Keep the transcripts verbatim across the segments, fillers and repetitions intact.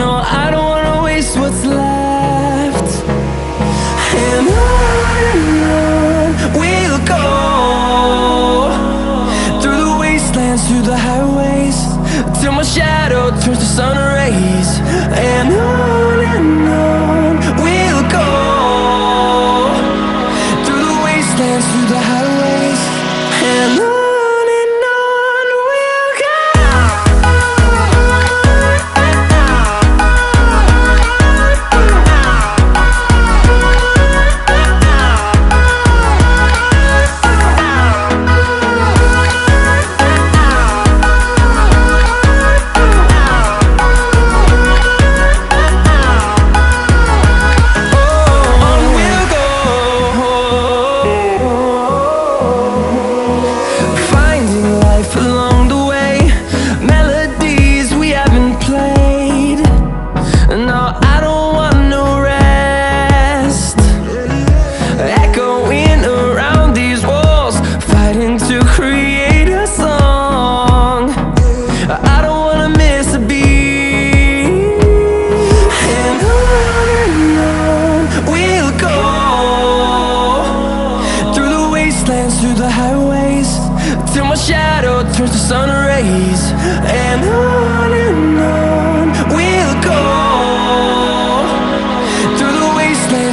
no, I don't wanna waste what's left. And on and on we'll go, through the wastelands, through the highways, till my shadow turns to sun rays. And on and on we'll go, through the wastelands, through the highways, and on. Through the highways, till my shadow turns to sun rays. And on and on we'll go, through the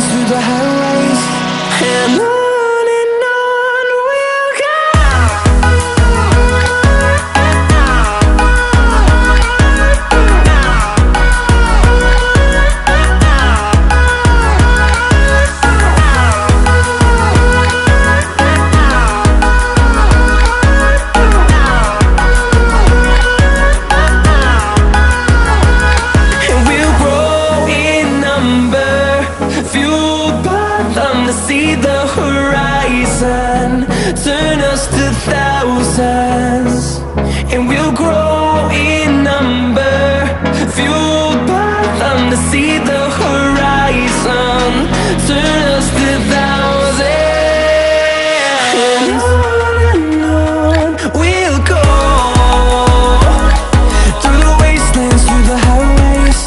wastelands, through the highways, and on. See the horizon turn us to thousands, and we'll grow in number, fueled by thunder. See the horizon turn us to thousands, and on and on we'll go, through the wastelands, through the highways,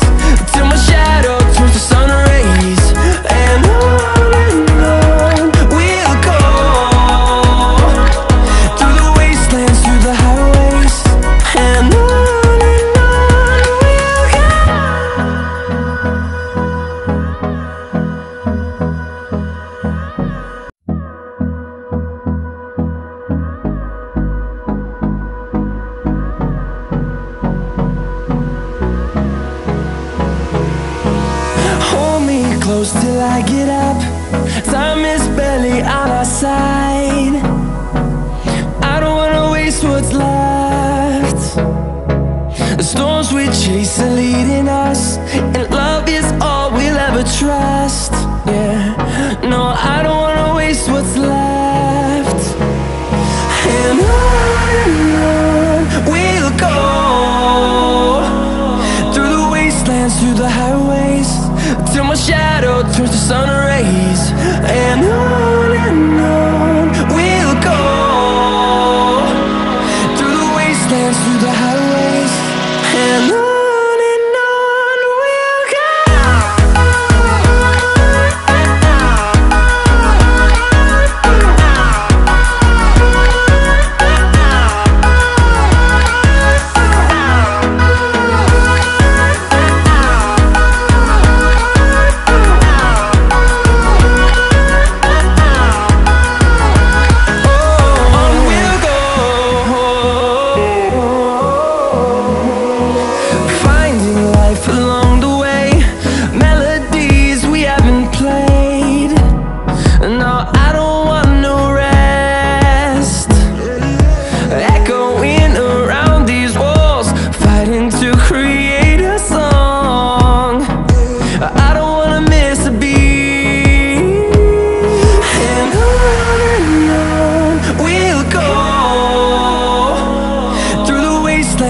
till my shadow turns to sun rays. And on close till I get up. Time is barely on our side. I don't wanna waste what's left. The storms we chase are leading us, and love is all we'll ever trust. Yeah, no, I don't wanna waste what's left. And on and on we'll go, through the wastelands, through the highways, till my shadow turns to sun rays. And on and on we'll go, through the wastelands, through the highways, and on. Oh,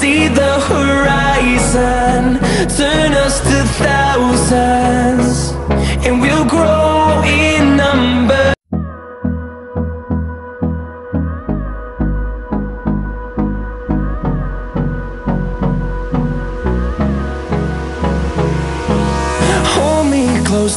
see the horizon, turn us to thousands, and we'll grow in number. Hold me close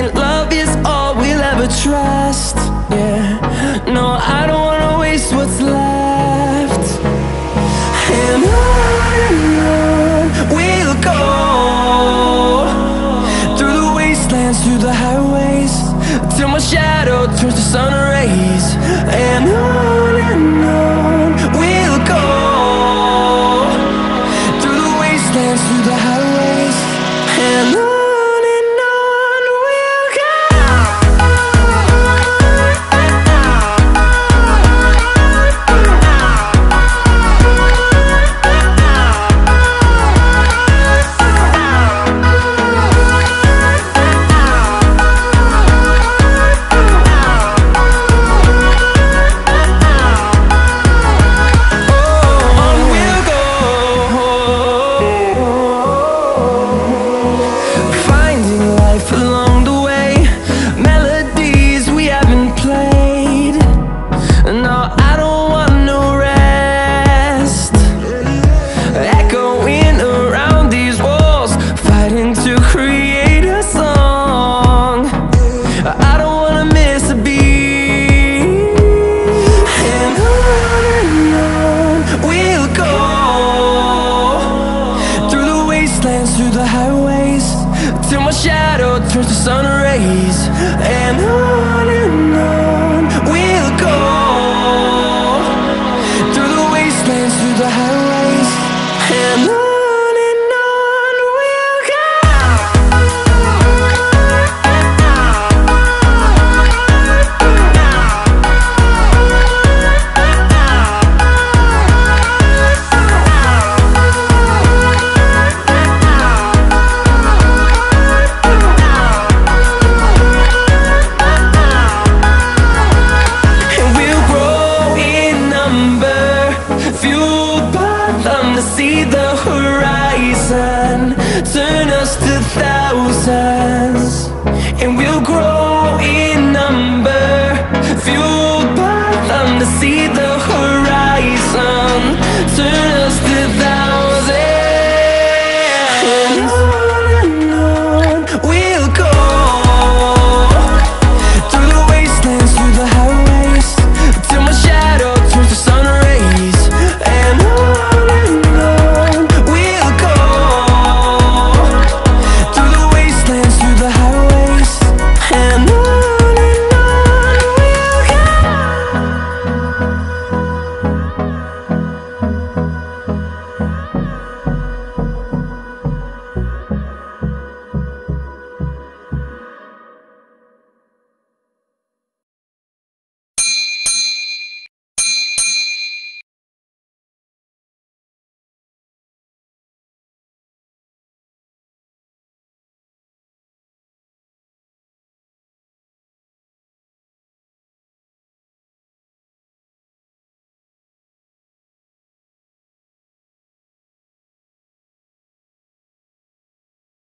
and love is all we'll ever trust. Yeah, no, I don't wanna waste what's left. And on we'll go, through the wastelands, through the highways, till my shadow turns to sun rays. And on and on we'll go, through the wastelands, through the highways. And on. Through the highways, till my shadow turns to sun rays. And on and on we'll go, through the wastelands, through the highways. And on. See the horizon, turn us to thousands, and we'll grow in number. Fueled by them to see the horizon, turn